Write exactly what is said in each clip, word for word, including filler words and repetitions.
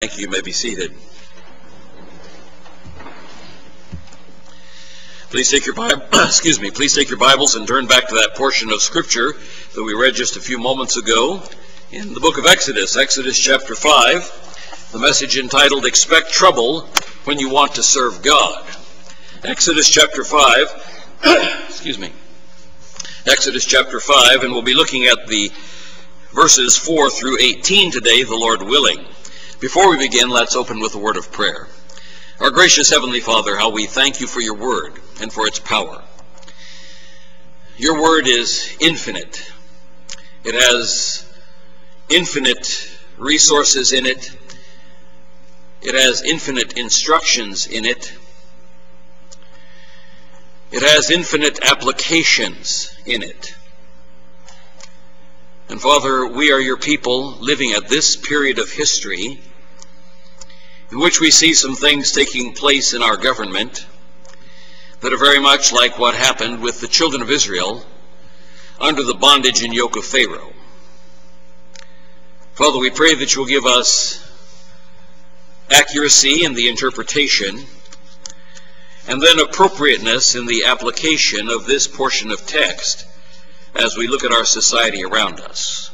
Thank you. You may be seated. Please take your Bible, excuse me, please take your Bibles and turn back to that portion of Scripture that we read just a few moments ago in the book of Exodus, Exodus chapter five, the message entitled, Expect Trouble When You Want to Serve God. Exodus chapter five, excuse me, Exodus chapter five, and we'll be looking at the verses four through eighteen today, the Lord willing. Before we begin, let's open with a word of prayer. Our gracious Heavenly Father, how we thank you for your word and for its power. Your word is infinite. It has infinite resources in it. It has infinite instructions in it. It has infinite applications in it. And Father, we are your people living at this period of history in which we see some things taking place in our government that are very much like what happened with the children of Israel under the bondage and yoke of Pharaoh. Father, we pray that you will give us accuracy in the interpretation and then appropriateness in the application of this portion of text as we look at our society around us.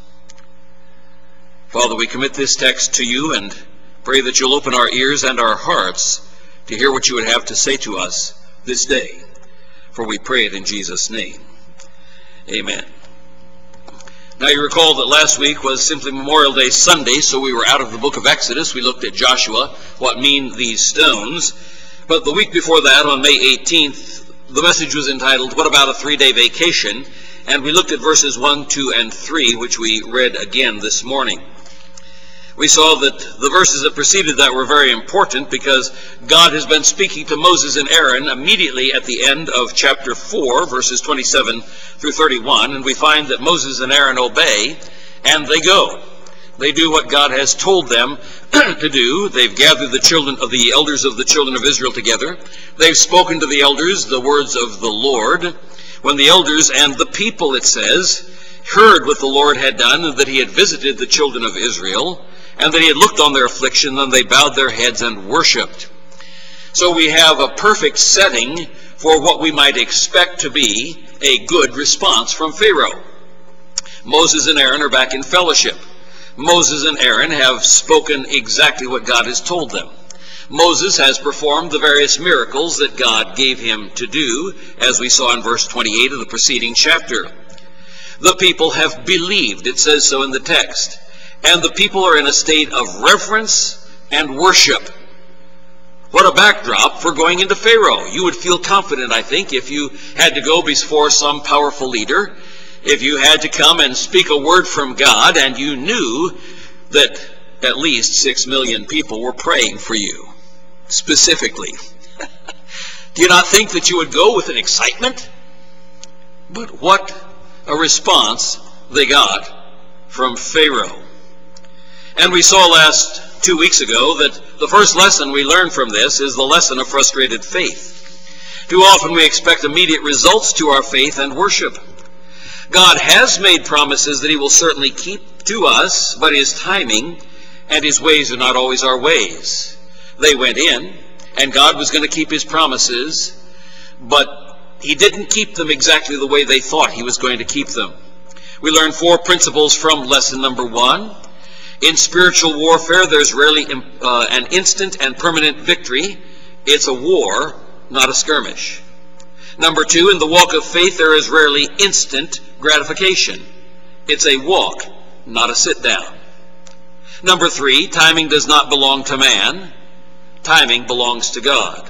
Father, we commit this text to you and pray that you'll open our ears and our hearts to hear what you would have to say to us this day. For we pray it in Jesus' name. Amen. Now you recall that last week was simply Memorial Day Sunday, so we were out of the book of Exodus. We looked at Joshua, what mean these stones. But the week before that, on May eighteenth, the message was entitled, What About a Three-Day Vacation? And we looked at verses one, two, and three, which we read again this morning. We saw that the verses that preceded that were very important because God has been speaking to Moses and Aaron immediately at the end of chapter four, verses twenty-seven through thirty-one, and we find that Moses and Aaron obey, and they go. They do what God has told them to do. They've gathered the children of the elders of the children of Israel together. They've spoken to the elders the words of the Lord. When the elders and the people, it says, heard what the Lord had done, and that he had visited the children of Israel, and that he had looked on their affliction, then they bowed their heads and worshipped. So we have a perfect setting for what we might expect to be a good response from Pharaoh. Moses and Aaron are back in fellowship. Moses and Aaron have spoken exactly what God has told them. Moses has performed the various miracles that God gave him to do, as we saw in verse twenty-eight of the preceding chapter. The people have believed, it says so in the text, and the people are in a state of reverence and worship. What a backdrop for going into Pharaoh. You would feel confident, I think, if you had to go before some powerful leader, if you had to come and speak a word from God, and you knew that at least six million people were praying for you. Specifically. Do you not think that you would go with an excitement? But what a response they got from Pharaoh. And we saw last two weeks ago that the first lesson we learned from this is the lesson of frustrated faith. Too often we expect immediate results to our faith and worship. God has made promises that he will certainly keep to us, but his timing and his ways are not always our ways. They went in, and God was going to keep his promises, but he didn't keep them exactly the way they thought he was going to keep them. We learned four principles from lesson number one. In spiritual warfare, there's rarely uh, an instant and permanent victory. It's a war, not a skirmish. Number two, in the walk of faith, there is rarely instant gratification. It's a walk, not a sit-down. Number three, timing does not belong to man. Timing belongs to God.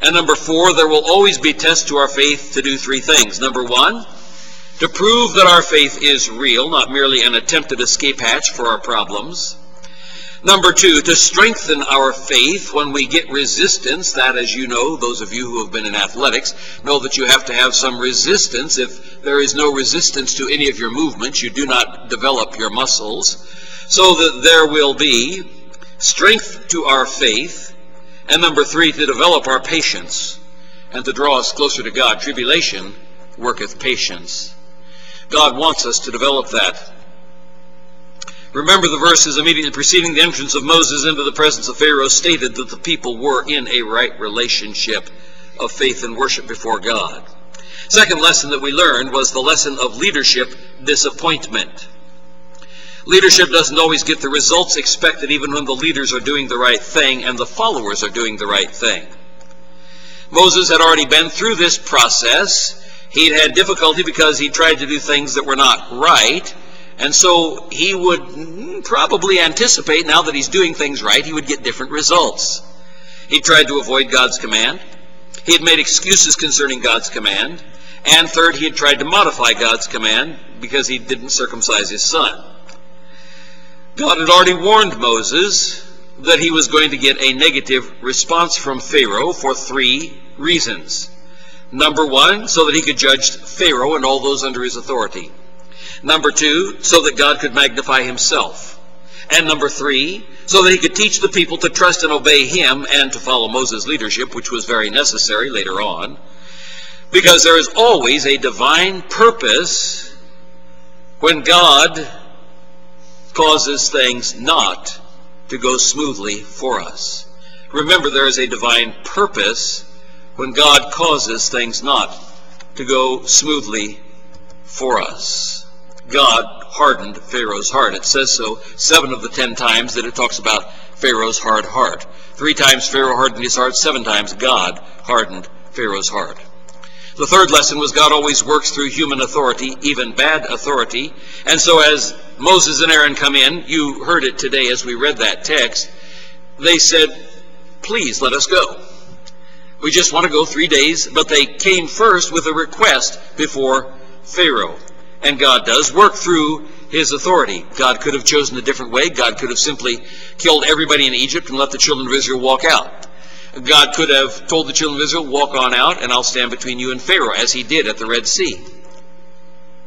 And number four, there will always be tests to our faith to do three things. Number one, to prove that our faith is real, not merely an attempted escape hatch for our problems. Number two, to strengthen our faith when we get resistance. That, as you know, those of you who have been in athletics know that you have to have some resistance. If there is no resistance to any of your movements, you do not develop your muscles. So that there will be strength to our faith, and number three, to develop our patience and to draw us closer to God. Tribulation worketh patience. God wants us to develop that. Remember, the verses immediately preceding the entrance of Moses into the presence of Pharaoh stated that the people were in a right relationship of faith and worship before God. Second lesson that we learned was the lesson of leadership disappointment. Leadership doesn't always get the results expected, even when the leaders are doing the right thing and the followers are doing the right thing. Moses had already been through this process. He'd had difficulty because he tried to do things that were not right, and so he would probably anticipate now that he's doing things right, he would get different results. He tried to avoid God's command. He had made excuses concerning God's command. And third, he had tried to modify God's command because he didn't circumcise his son. God had already warned Moses that he was going to get a negative response from Pharaoh for three reasons. Number one, so that he could judge Pharaoh and all those under his authority. Number two, so that God could magnify himself. And number three, so that he could teach the people to trust and obey him and to follow Moses' leadership, which was very necessary later on, because there is always a divine purpose when God causes things not to go smoothly for us. Remember, there is a divine purpose when God causes things not to go smoothly for us. God hardened Pharaoh's heart. It says so seven of the ten times that it talks about Pharaoh's hard heart. Three times Pharaoh hardened his heart, seven times God hardened Pharaoh's heart. The third lesson was God always works through human authority, even bad authority. And so as Moses and Aaron come in, you heard it today as we read that text, they said, please let us go. We just want to go three days, but they came first with a request before Pharaoh. And God does work through his authority. God could have chosen a different way. God could have simply killed everybody in Egypt and let the children of Israel walk out. God could have told the children of Israel, walk on out, and I'll stand between you and Pharaoh, as he did at the Red Sea.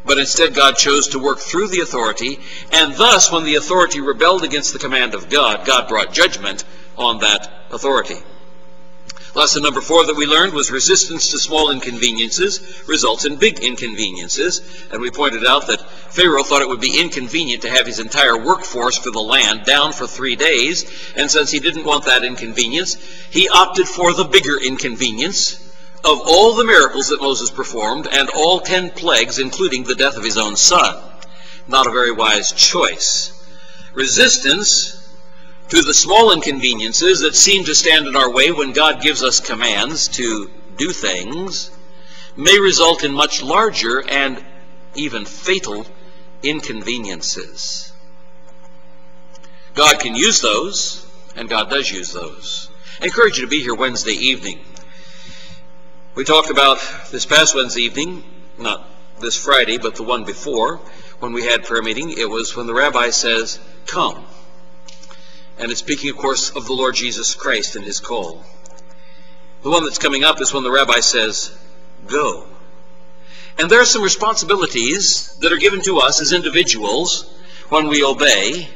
But instead, God chose to work through the authority, and thus, when the authority rebelled against the command of God, God brought judgment on that authority. Lesson number four that we learned was resistance to small inconveniences results in big inconveniences. And we pointed out that Pharaoh thought it would be inconvenient to have his entire workforce for the land down for three days. And since he didn't want that inconvenience, he opted for the bigger inconvenience of all the miracles that Moses performed and all ten plagues, including the death of his own son. Not a very wise choice. Resistance to the small inconveniences that seem to stand in our way when God gives us commands to do things may result in much larger and even fatal inconveniences. God can use those, and God does use those. I encourage you to be here Wednesday evening. We talked about this past Wednesday evening, not this Friday, but the one before, when we had prayer meeting. It was when the rabbi says, come. And it's speaking, of course, of the Lord Jesus Christ and his call. The one that's coming up is when the rabbi says, go. And there are some responsibilities that are given to us as individuals when we obey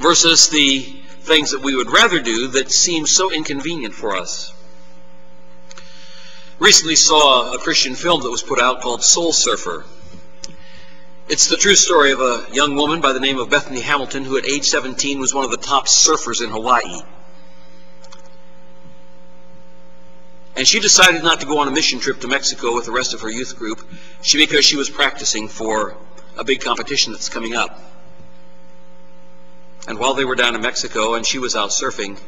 versus the things that we would rather do that seem so inconvenient for us. Recently saw a Christian film that was put out called Soul Surfer. It's the true story of a young woman by the name of Bethany Hamilton, who at age seventeen was one of the top surfers in Hawaii. And she decided not to go on a mission trip to Mexico with the rest of her youth group she, because she was practicing for a big competition that's coming up. And while they were down in Mexico and she was out surfing,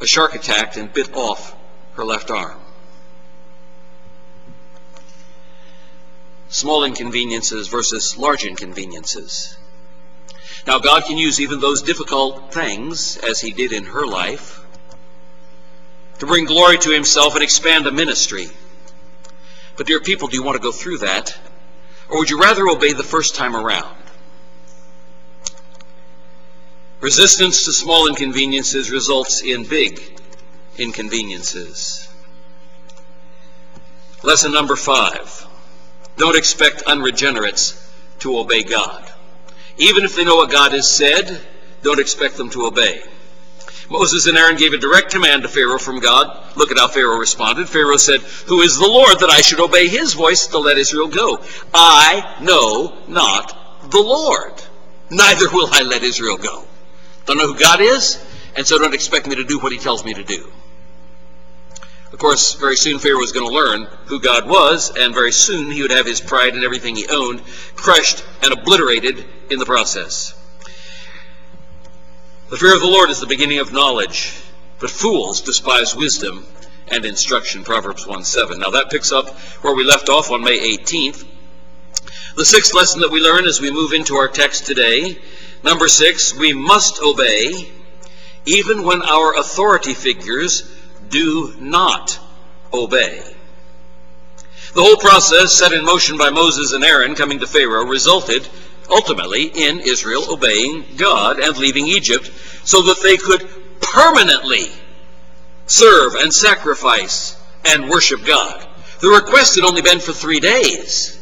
a shark attacked and bit off her left arm. Small inconveniences versus large inconveniences. Now, God can use even those difficult things, as he did in her life, to bring glory to himself and expand a ministry. But dear people, do you want to go through that? Or would you rather obey the first time around? Resistance to small inconveniences results in big inconveniences. Lesson number five. Don't expect unregenerates to obey God. Even if they know what God has said, don't expect them to obey. Moses and Aaron gave a direct command to Pharaoh from God. Look at how Pharaoh responded. Pharaoh said, who is the Lord that I should obey his voice to let Israel go? I know not the Lord. neither will I let Israel go. Don't know who God is, and so don't expect me to do what he tells me to do. Of course, very soon Pharaoh was going to learn who God was, and very soon he would have his pride and everything he owned crushed and obliterated in the process. The fear of the Lord is the beginning of knowledge, but fools despise wisdom and instruction. Proverbs one seven. Now that picks up where we left off on May eighteenth. The sixth lesson that we learn as we move into our text today, number six, we must obey even when our authority figures do not obey. The whole process set in motion by Moses and Aaron coming to Pharaoh resulted ultimately in Israel obeying God and leaving Egypt so that they could permanently serve and sacrifice and worship God. The request had only been for three days.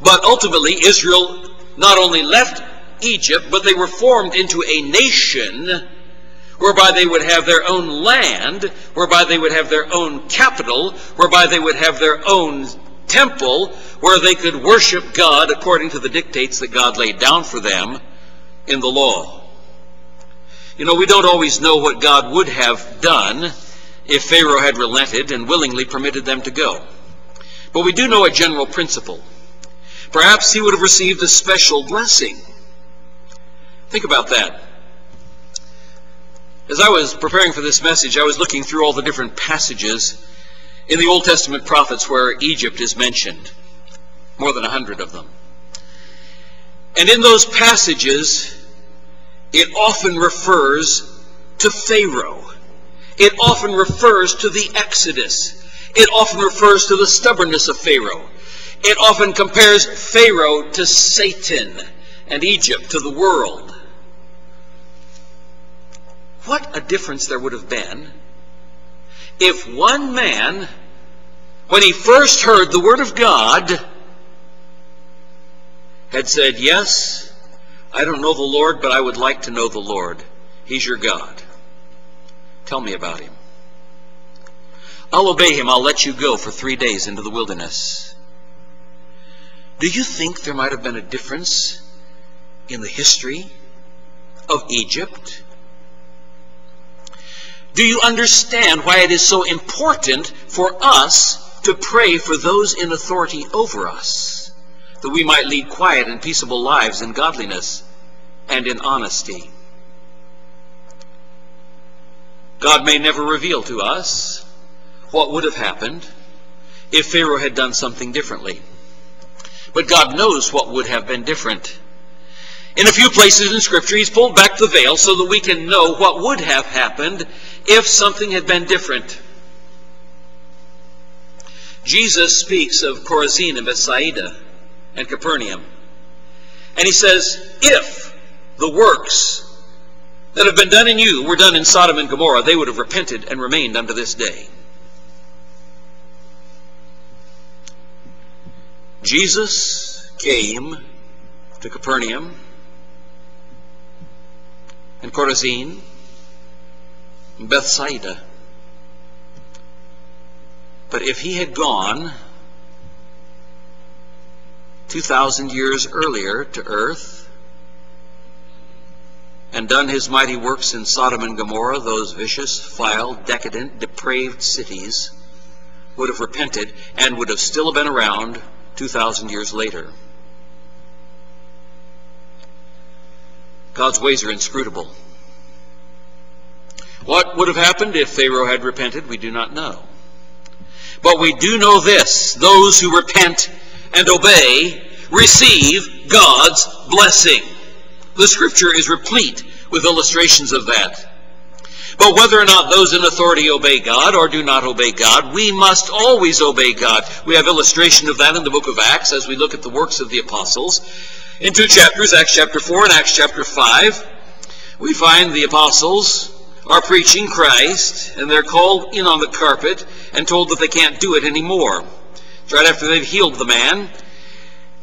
But ultimately, Israel not only left Egypt, but they were formed into a nation whereby they would have their own land, whereby they would have their own capital, whereby they would have their own temple, where they could worship God according to the dictates that God laid down for them in the law. You know, we don't always know what God would have done if Pharaoh had relented and willingly permitted them to go. But we do know a general principle. Perhaps he would have received a special blessing. Think about that. As I was preparing for this message, I was looking through all the different passages in the Old Testament prophets where Egypt is mentioned. More than a hundred of them. And in those passages, it often refers to Pharaoh. It often refers to the Exodus. It often refers to the stubbornness of Pharaoh. It often compares Pharaoh to Satan and Egypt to the world. What a difference there would have been if one man, when he first heard the word of God, had said, "Yes, I don't know the Lord, but I would like to know the Lord. He's your God. Tell me about him. I'll obey him. I'll let you go for three days into the wilderness." Do you think there might have been a difference in the history of Egypt? Do you understand why it is so important for us to pray for those in authority over us, that we might lead quiet and peaceable lives in godliness and in honesty? God may never reveal to us what would have happened if Pharaoh had done something differently. But God knows what would have been different. In a few places in Scripture, he's pulled back the veil so that we can know what would have happened if something had been different. Jesus speaks of Chorazin and Bethsaida and Capernaum. And he says, if the works that have been done in you were done in Sodom and Gomorrah, they would have repented and remained unto this day. Jesus came to Capernaum and Chorazin and Bethsaida. But if he had gone two thousand years earlier to earth and done his mighty works in Sodom and Gomorrah, those vicious, vile, decadent, depraved cities would have repented and would have still been around two thousand years later. God's ways are inscrutable. What would have happened if Pharaoh had repented? We do not know. But we do know this: those who repent and obey receive God's blessing. The Scripture is replete with illustrations of that. But whether or not those in authority obey God or do not obey God, we must always obey God. We have illustration of that in the book of Acts as we look at the works of the apostles. In two chapters, Acts chapter four and Acts chapter five, we find the apostles are preaching Christ, and they're called in on the carpet and told that they can't do it anymore. It's right after they've healed the man.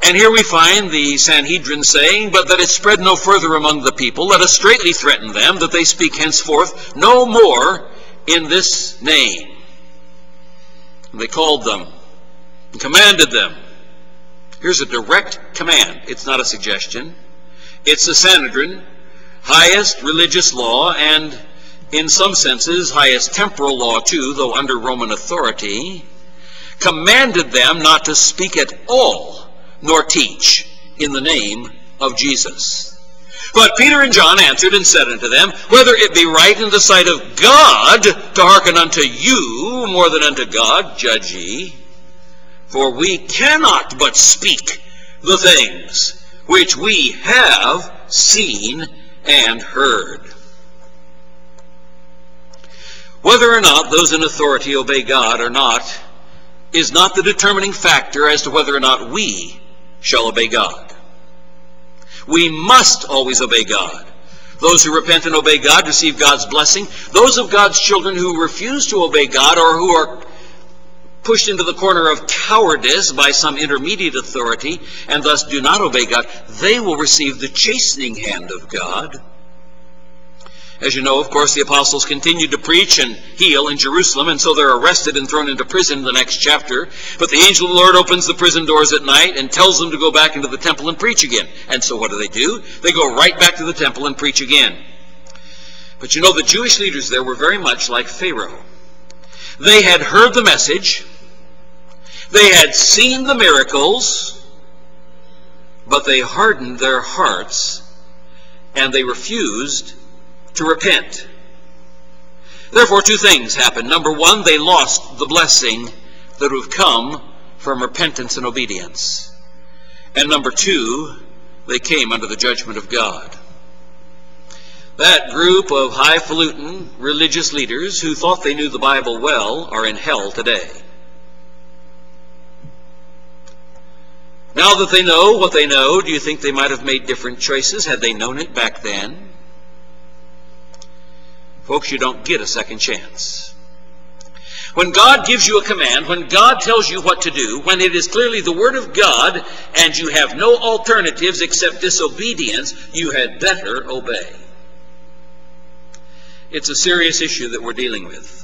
And here we find the Sanhedrin saying, "But that it spread no further among the people, let us straightly threaten them, that they speak henceforth no more in this name." And they called them and commanded them. Here's a direct command. It's not a suggestion. It's the Sanhedrin, highest religious law and, in some senses, highest temporal law too, though under Roman authority, commanded them not to speak at all, nor teach in the name of Jesus. But Peter and John answered and said unto them, whether it be right in the sight of God to hearken unto you more than unto God, judge ye. For we cannot but speak the things which we have seen and heard. Whether or not those in authority obey God or not is not the determining factor as to whether or not we shall obey God. We must always obey God. Those who repent and obey God receive God's blessing. Those of God's children who refuse to obey God, or who are pushed into the corner of cowardice by some intermediate authority and thus do not obey God, they will receive the chastening hand of God. As you know, of course, the apostles continued to preach and heal in Jerusalem, and so they're arrested and thrown into prison in the next chapter. But the angel of the Lord opens the prison doors at night and tells them to go back into the temple and preach again. And so what do they do? They go right back to the temple and preach again. But you know, the Jewish leaders there were very much like Pharaoh. They had heard the message, they had seen the miracles, but they hardened their hearts and they refused to repent. Therefore, two things happened. Number one, they lost the blessing that would have come from repentance and obedience. And number two, they came under the judgment of God. That group of highfalutin religious leaders who thought they knew the Bible well are in hell today. Now that they know what they know, do you think they might have made different choices had they known it back then? Folks, you don't get a second chance. When God gives you a command, when God tells you what to do, when it is clearly the Word of God and you have no alternatives except disobedience, you had better obey. It's a serious issue that we're dealing with.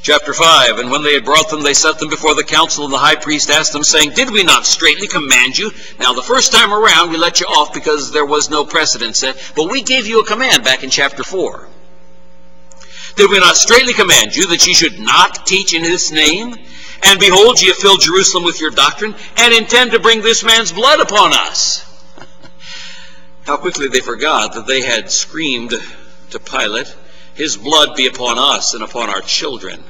Chapter five, and when they had brought them, they set them before the council, and the high priest asked them, saying, did we not straitly command you? Now, the first time around, we let you off because there was no precedent set, but we gave you a command back in chapter four. Did we not straitly command you that ye should not teach in his name? And behold, ye have filled Jerusalem with your doctrine, and intend to bring this man's blood upon us. How quickly they forgot that they had screamed to Pilate, his blood be upon us and upon our children.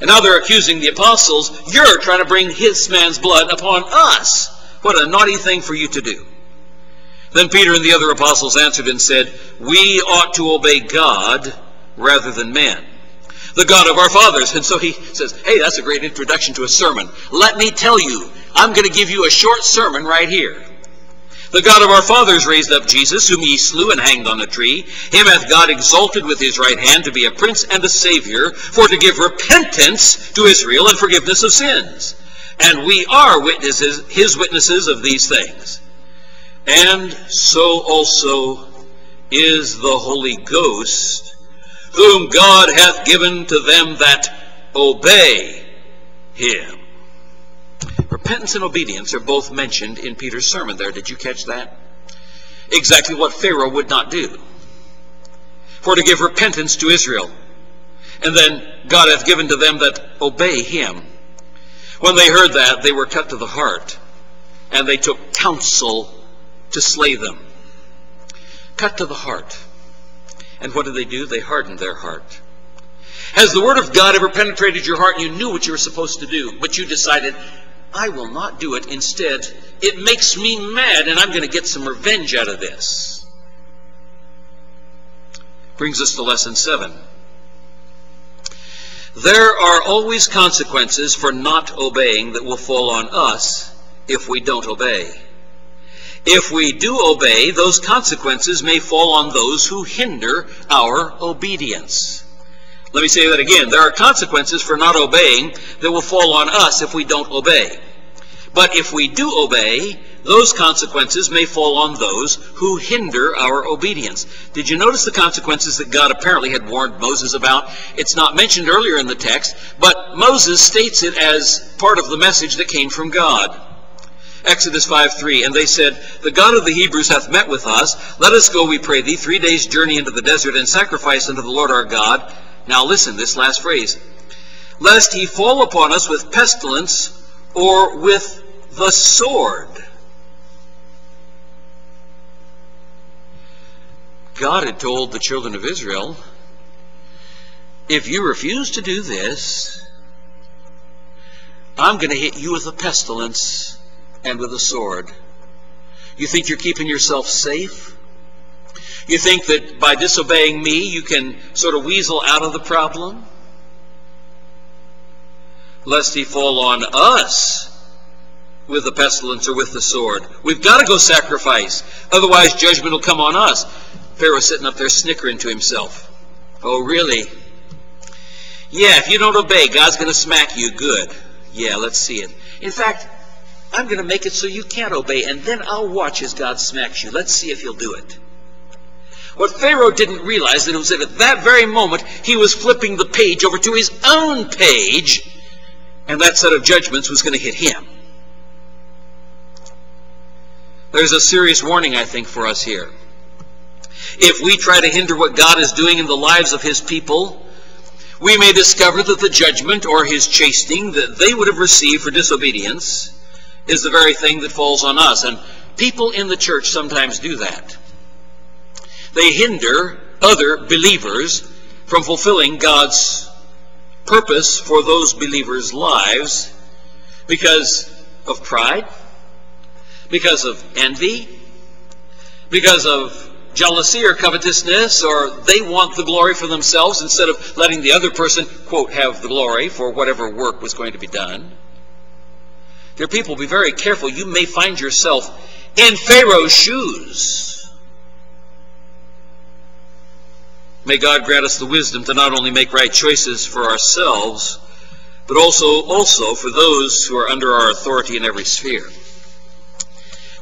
And now they're accusing the apostles, you're trying to bring his man's blood upon us. What a naughty thing for you to do. Then Peter and the other apostles answered and said, we ought to obey God rather than men, the God of our fathers. And so he says, hey, that's a great introduction to a sermon. Let me tell you, I'm going to give you a short sermon right here. The God of our fathers raised up Jesus, whom ye slew and hanged on a tree. Him hath God exalted with his right hand to be a prince and a savior, for to give repentance to Israel and forgiveness of sins. And we are witnesses, his witnesses of these things. And so also is the Holy Ghost, whom God hath given to them that obey him. Repentance and obedience are both mentioned in Peter's sermon there. Did you catch that? Exactly what Pharaoh would not do. For to give repentance to Israel. And then God hath given to them that obey him. When they heard that, they were cut to the heart. And they took counsel to slay them. Cut to the heart. And what did they do? They hardened their heart. Has the Word of God ever penetrated your heart and you knew what you were supposed to do, but you decided, I will not do it. Instead, it makes me mad, and I'm going to get some revenge out of this. Brings us to lesson seven. There are always consequences for not obeying that will fall on us if we don't obey. If we do obey, those consequences may fall on those who hinder our obedience. Let me say that again. There are consequences for not obeying that will fall on us if we don't obey. But if we do obey, those consequences may fall on those who hinder our obedience. Did you notice the consequences that God apparently had warned Moses about? It's not mentioned earlier in the text, but Moses states it as part of the message that came from God. Exodus five three, and they said, The God of the Hebrews hath met with us. Let us go, we pray thee, three days' journey into the desert, and sacrifice unto the Lord our God. Now listen, this last phrase. Lest he fall upon us with pestilence or with the sword. God had told the children of Israel, if you refuse to do this, I'm going to hit you with a pestilence and with a sword. You think you're keeping yourself safe? You think that by disobeying me, you can sort of weasel out of the problem? Lest he fall on us with the pestilence or with the sword. We've got to go sacrifice. Otherwise, judgment will come on us. Pharaoh's sitting up there snickering to himself. Oh, really? Yeah, if you don't obey, God's going to smack you good. Yeah, let's see it. In fact, I'm going to make it so you can't obey, and then I'll watch as God smacks you. Let's see if he'll do it. What Pharaoh didn't realize that it was that at that very moment, he was flipping the page over to his own page, and that set of judgments was going to hit him. There's a serious warning, I think, for us here. If we try to hinder what God is doing in the lives of his people, we may discover that the judgment or his chastening that they would have received for disobedience is the very thing that falls on us. And people in the church sometimes do that. They hinder other believers from fulfilling God's purpose for those believers' lives because of pride, because of envy, because of jealousy or covetousness, or they want the glory for themselves instead of letting the other person, quote, have the glory for whatever work was going to be done. Dear people, be very careful. You may find yourself in Pharaoh's shoes. May God grant us the wisdom to not only make right choices for ourselves, but also, also for those who are under our authority in every sphere.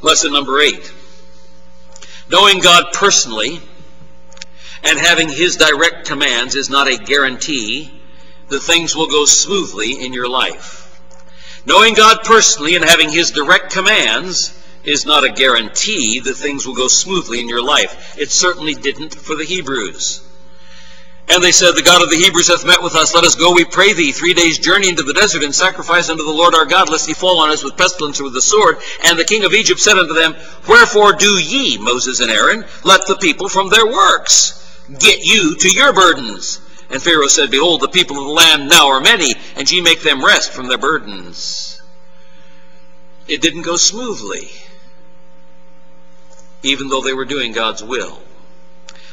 Lesson number eight. Knowing God personally and having his direct commands is not a guarantee that things will go smoothly in your life. Knowing God personally and having his direct commands is not a guarantee that things will go smoothly in your life. It certainly didn't for the Hebrews. And they said, The God of the Hebrews hath met with us. Let us go, we pray thee, three days' journey into the desert, and sacrifice unto the Lord our God, lest he fall on us with pestilence or with the sword. And the king of Egypt said unto them, Wherefore do ye, Moses and Aaron, let the people from their works get you to your burdens? And Pharaoh said, Behold, the people of the land now are many, and ye make them rest from their burdens. It didn't go smoothly, even though they were doing God's will.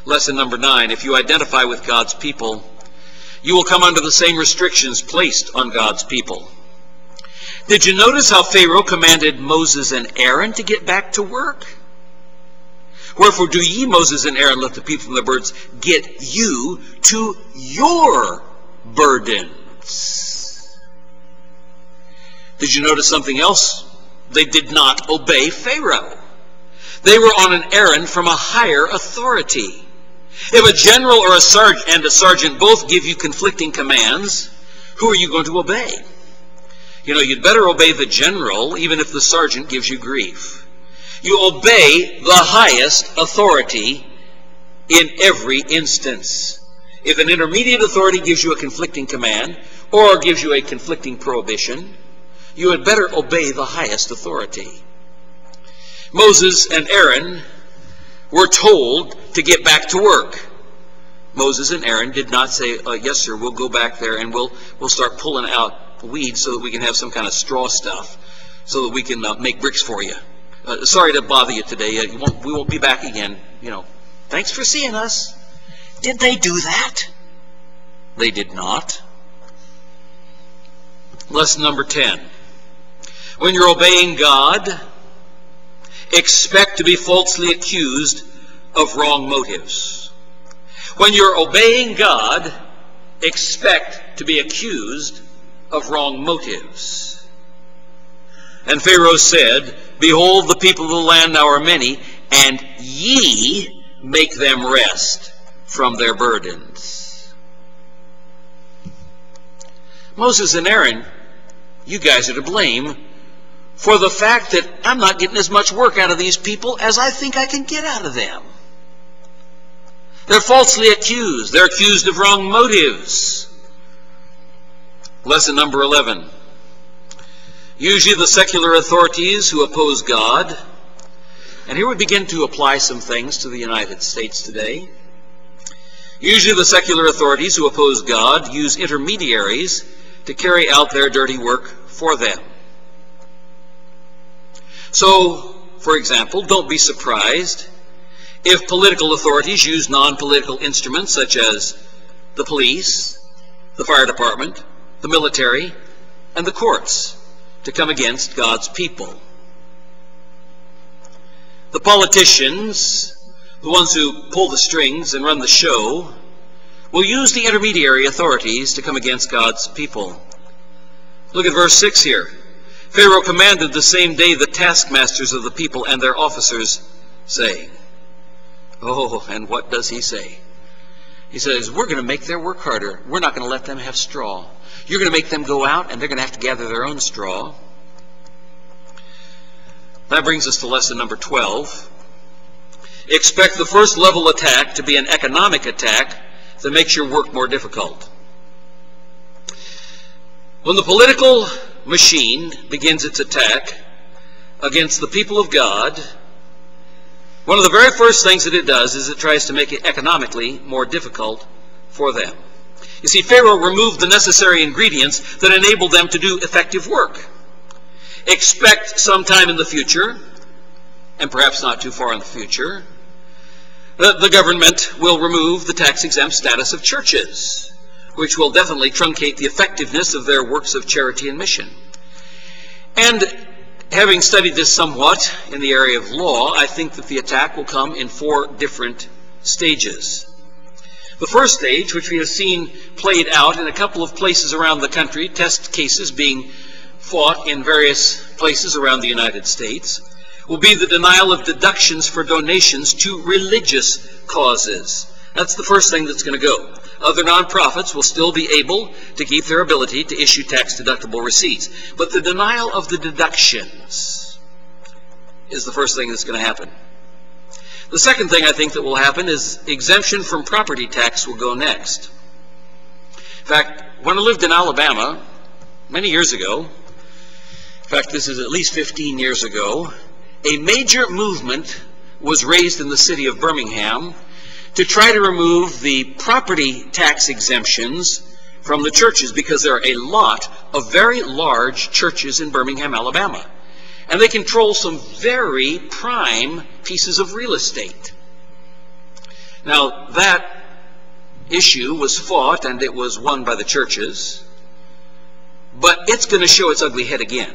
Lesson number nine, if you identify with God's people, you will come under the same restrictions placed on God's people. Did you notice how Pharaoh commanded Moses and Aaron to get back to work? Wherefore do ye, Moses and Aaron, let the people from the birds get you to your burdens. Did you notice something else? They did not obey Pharaoh. They were on an errand from a higher authority. If a general or a sergeant and a sergeant both give you conflicting commands, who are you going to obey? You know, you'd better obey the general, even if the sergeant gives you grief. You obey the highest authority in every instance. If an intermediate authority gives you a conflicting command or gives you a conflicting prohibition, you had better obey the highest authority. Moses and Aaron were told to get back to work. Moses and Aaron did not say, uh, yes, sir, we'll go back there and we'll, we'll start pulling out weeds so that we can have some kind of straw stuff, so that we can uh, make bricks for you. Uh, sorry to bother you today. Uh, you won't, we won't be back again. You know, thanks for seeing us. Did they do that? They did not. Lesson number ten. When you're obeying God, expect to be falsely accused of wrong motives. When you're obeying God, expect to be accused of wrong motives. And Pharaoh said, Behold, the people of the land now are many, and ye make them rest from their burdens. Moses and Aaron, you guys are to blame for the fact that I'm not getting as much work out of these people as I think I can get out of them. They're falsely accused. They're accused of wrong motives. Lesson number eleven. Usually the secular authorities who oppose God, and here we begin to apply some things to the United States today. Usually the secular authorities who oppose God use intermediaries to carry out their dirty work for them. So, for example, don't be surprised if political authorities use non-political instruments such as the police, the fire department, the military, and the courts to come against God's people. The politicians, the ones who pull the strings and run the show, will use the intermediary authorities to come against God's people. Look at verse six here. Pharaoh commanded the same day the taskmasters of the people and their officers, saying, oh, and what does he say? He says, we're going to make their work harder. We're not going to let them have straw. You're going to make them go out, and they're going to have to gather their own straw. That brings us to lesson number twelve. Expect the first level attack to be an economic attack that makes your work more difficult. When the political machine begins its attack against the people of God, one of the very first things that it does is it tries to make it economically more difficult for them. You see, Pharaoh removed the necessary ingredients that enabled them to do effective work. Expect sometime in the future, and perhaps not too far in the future, the government will remove the tax-exempt status of churches, which will definitely truncate the effectiveness of their works of charity and mission. And having studied this somewhat in the area of law, I think that the attack will come in four different stages. The first stage, which we have seen played out in a couple of places around the country, test cases being fought in various places around the United States, will be the denial of deductions for donations to religious causes. That's the first thing that's going to go. Other nonprofits will still be able to keep their ability to issue tax-deductible receipts. But the denial of the deductions is the first thing that's going to happen. The second thing I think that will happen is exemption from property tax will go next. In fact, when I lived in Alabama many years ago, in fact this is at least fifteen years ago, a major movement was raised in the city of Birmingham to try to remove the property tax exemptions from the churches, because there are a lot of very large churches in Birmingham, Alabama, and they control some very prime pieces of real estate. Now, that issue was fought and it was won by the churches, but it's going to show its ugly head again.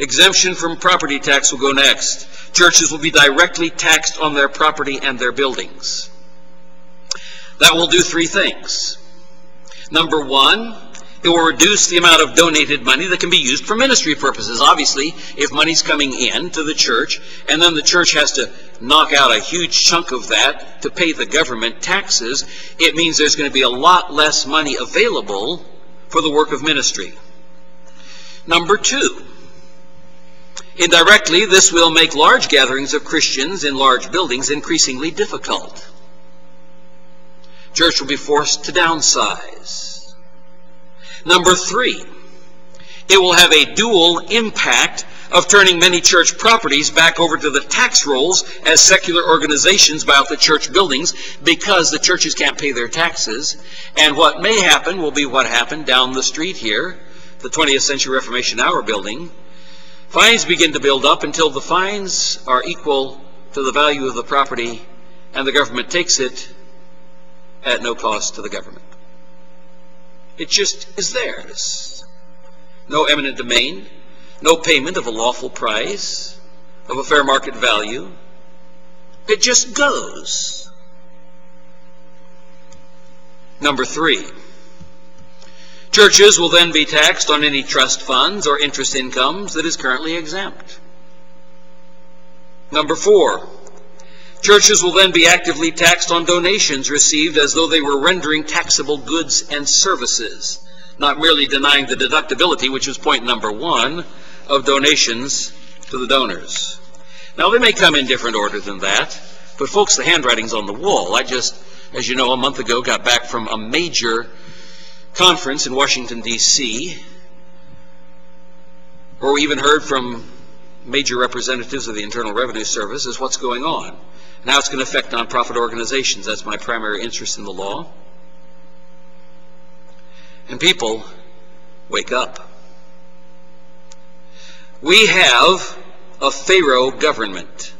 Exemption from property tax will go next. Churches will be directly taxed on their property and their buildings. That will do three things. Number one, it will reduce the amount of donated money that can be used for ministry purposes. Obviously, if money's coming in to the church, and then the church has to knock out a huge chunk of that to pay the government taxes, it means there's going to be a lot less money available for the work of ministry. Number two, indirectly, this will make large gatherings of Christians in large buildings increasingly difficult. Church will be forced to downsize. Number three, it will have a dual impact of turning many church properties back over to the tax rolls as secular organizations buy out the church buildings, because the churches can't pay their taxes. And what may happen will be what happened down the street here, the twentieth century Reformation Hour building. Fines begin to build up until the fines are equal to the value of the property, and the government takes it at no cost to the government. It just is theirs. No eminent domain, no payment of a lawful price, of a fair market value. It just goes. Number three. Churches will then be taxed on any trust funds or interest incomes that is currently exempt. Number four, churches will then be actively taxed on donations received as though they were rendering taxable goods and services. not merely denying the deductibility, which was point number one, of donations to the donors. Now, they may come in different order than that, but folks, the handwriting's on the wall. I just, as you know, a month ago got back from a major conference in Washington, D C, where we even heard from major representatives of the Internal Revenue Service as what's going on and how it's going to affect nonprofit organizations. That's my primary interest in the law. And people, wake up. We have a Pharaoh government.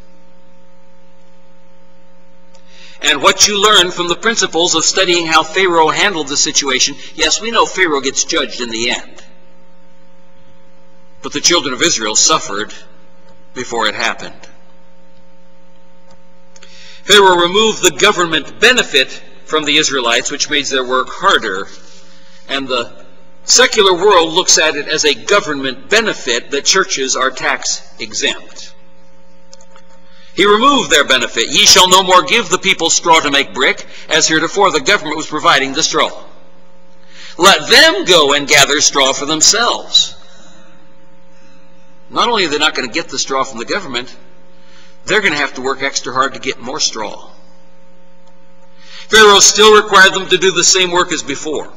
And what you learn from the principles of studying how Pharaoh handled the situation, yes, we know Pharaoh gets judged in the end. But the children of Israel suffered before it happened. Pharaoh removed the government benefit from the Israelites, which made their work harder. And the secular world looks at it as a government benefit that churches are tax exempt. He removed their benefit. Ye shall no more give the people straw to make brick, as heretofore the government was providing the straw. Let them go and gather straw for themselves. Not only are they not going to get the straw from the government, they're going to have to work extra hard to get more straw. Pharaoh still required them to do the same work as before.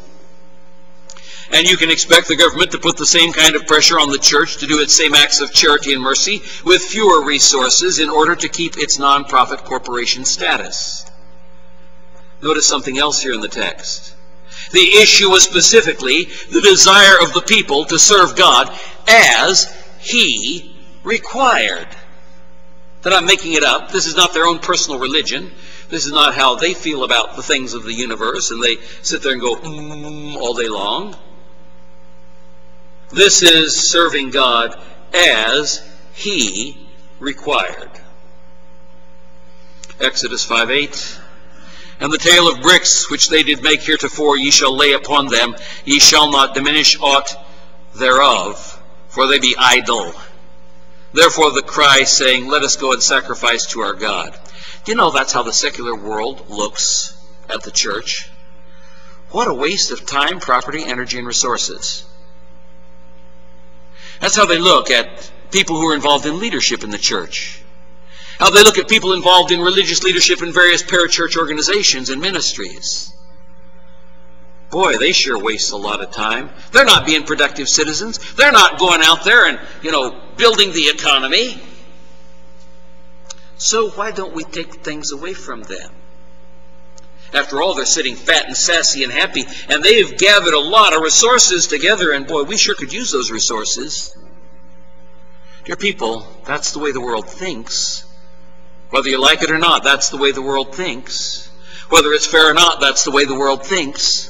And you can expect the government to put the same kind of pressure on the church to do its same acts of charity and mercy with fewer resources in order to keep its nonprofit corporation status. Notice something else here in the text. The issue was specifically the desire of the people to serve God as He required. They're not making it up. This is not their own personal religion. This is not how they feel about the things of the universe, and they sit there and go mm, all day long. This is serving God as He required. Exodus five eight. And the tale of bricks which they did make heretofore, ye shall lay upon them. Ye shall not diminish aught thereof, for they be idle. Therefore the cry, saying, Let us go and sacrifice to our God. Do you know that's how the secular world looks at the church? What a waste of time, property, energy, and resources. That's how they look at people who are involved in leadership in the church. How they look at people involved in religious leadership in various parachurch organizations and ministries. Boy, they sure waste a lot of time. They're not being productive citizens. They're not going out there and, you know, building the economy. So why don't we take things away from them? After all, they're sitting fat and sassy and happy, and they've gathered a lot of resources together, and boy, we sure could use those resources. Dear people, that's the way the world thinks. Whether you like it or not, that's the way the world thinks. Whether it's fair or not, that's the way the world thinks.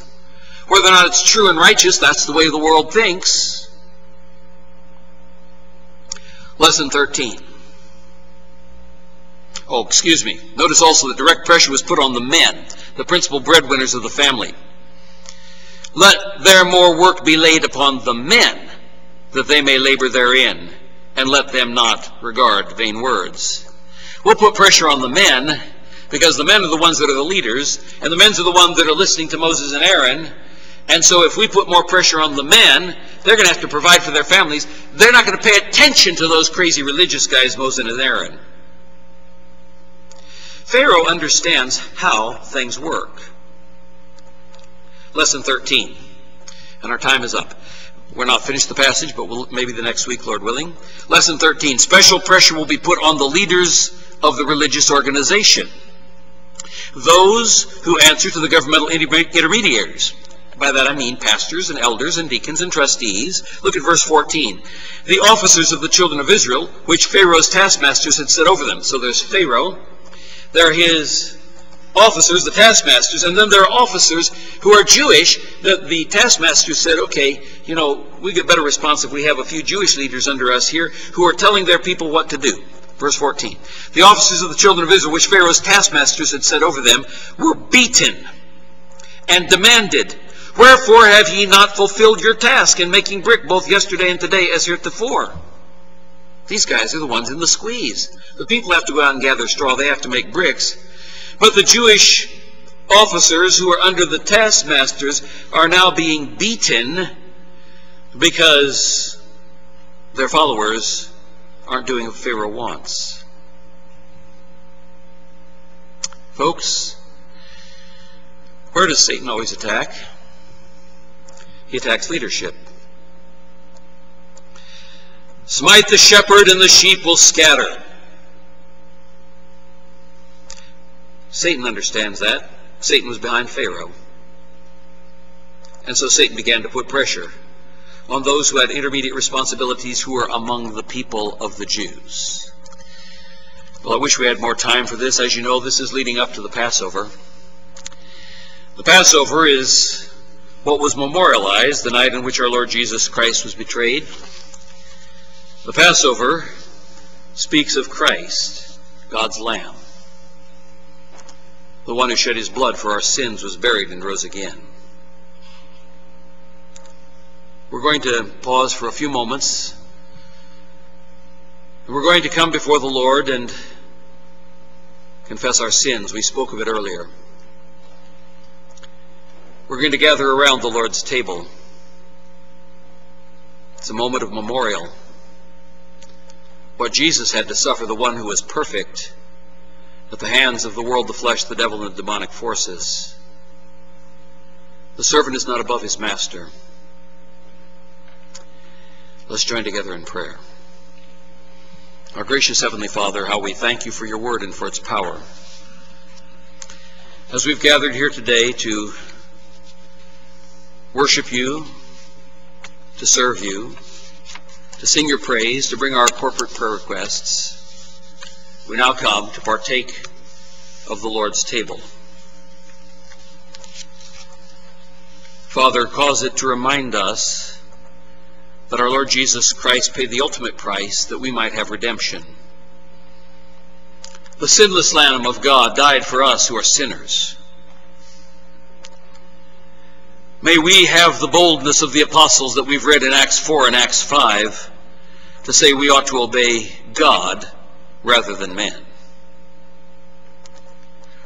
Whether or not it's true and righteous, that's the way the world thinks. Lesson thirteen. Oh, excuse me. Notice also that direct pressure was put on the men, the principal breadwinners of the family. Let there more work be laid upon the men, that they may labor therein, and let them not regard vain words. We'll put pressure on the men, because the men are the ones that are the leaders, and the men are the ones that are listening to Moses and Aaron. And so if we put more pressure on the men, they're going to have to provide for their families. They're not going to pay attention to those crazy religious guys, Moses and Aaron. Pharaoh understands how things work. Lesson thirteen. And our time is up. We're not finished the passage, but we'll, maybe the next week, Lord willing. Lesson thirteen. Special pressure will be put on the leaders of the religious organization. Those who answer to the governmental intermediaries. By that I mean pastors and elders and deacons and trustees. Look at verse fourteen. The officers of the children of Israel, which Pharaoh's taskmasters had set over them. So there's Pharaoh. There are his officers, the taskmasters, and then there are officers who are Jewish. The, the taskmasters said, okay, you know, we get better response if we have a few Jewish leaders under us here who are telling their people what to do. Verse fourteen. The officers of the children of Israel, which Pharaoh's taskmasters had set over them, were beaten and demanded, Wherefore have ye not fulfilled your task in making brick both yesterday and today as heretofore? These guys are the ones in the squeeze. The people have to go out and gather straw. They have to make bricks. But the Jewish officers who are under the taskmasters are now being beaten because their followers aren't doing what Pharaoh wants. Folks, where does Satan always attack? He attacks leadership. Smite the shepherd and the sheep will scatter. Satan understands that. Satan was behind Pharaoh. And so Satan began to put pressure on those who had intermediate responsibilities who were among the people of the Jews. Well, I wish we had more time for this. As you know, this is leading up to the Passover. The Passover is what was memorialized the night in which our Lord Jesus Christ was betrayed. The Passover speaks of Christ, God's Lamb. The one who shed his blood for our sins was buried and rose again. We're going to pause for a few moments. We're going to come before the Lord and confess our sins. We spoke of it earlier. We're going to gather around the Lord's table. It's a moment of memorial. What Jesus had to suffer, the one who was perfect, at the hands of the world, the flesh, the devil, and the demonic forces. The servant is not above his master. Let's join together in prayer. Our gracious Heavenly Father, how we thank you for your word and for its power. As we've gathered here today to worship you, to serve you, to sing your praise, to bring our corporate prayer requests, we now come to partake of the Lord's table. Father, cause it to remind us that our Lord Jesus Christ paid the ultimate price that we might have redemption. The sinless Lamb of God died for us who are sinners. May we have the boldness of the apostles that we've read in Acts four and Acts five to say we ought to obey God rather than man.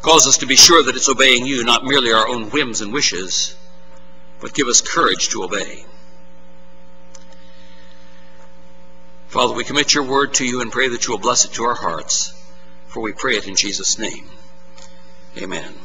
Cause us to be sure that it's obeying you, not merely our own whims and wishes, but give us courage to obey. Father, we commit your word to you and pray that you will bless it to our hearts, for we pray it in Jesus' name. Amen.